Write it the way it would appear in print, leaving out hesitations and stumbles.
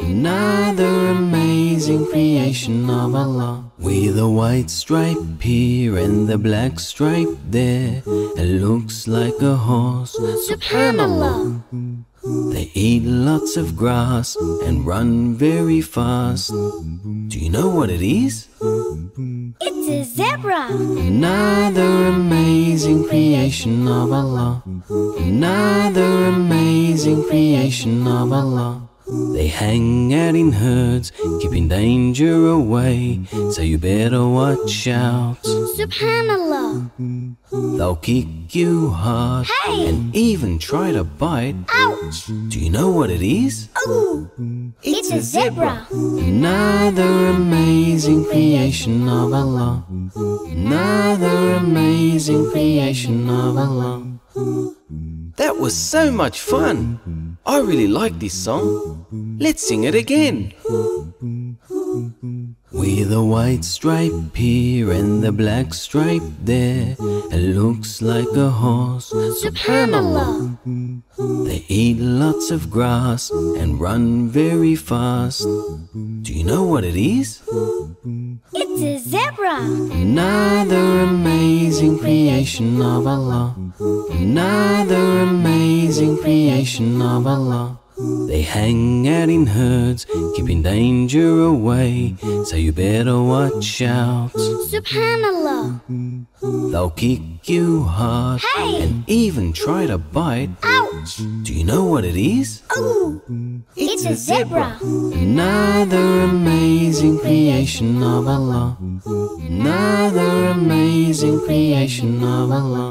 Another amazing creation of Allah, with a white stripe here and the black stripe there. It looks like a horse, SubhanAllah. They eat lots of grass and run very fast. Do you know what it is? It's a zebra. Another amazing creation of Allah. Another amazing creation of Allah. They hang out in herds, keeping danger away, so you better watch out, SubhanAllah. They'll kick you hard, hey, and even try to bite. Ouch! Do you know what it is? Oh, it's a zebra. Another amazing creation of Allah. Another amazing creation of Allah. That was so much fun. I really like this song. Let's sing it again. With a white stripe here and the black stripe there, it looks like a horse, SubhanAllah. They eat lots of grass and run very fast. Do you know what it is? It's a zebra. Another amazing creation of Allah. Another amazing creation of Allah. They hang out in herds, keeping danger away, so you better watch out, SubhanAllah. They'll kick you hard, hey, and even try to bite. Ouch! Do you know what it is? Oh, it's a zebra. Another amazing creation of Allah. Another amazing creation of Allah.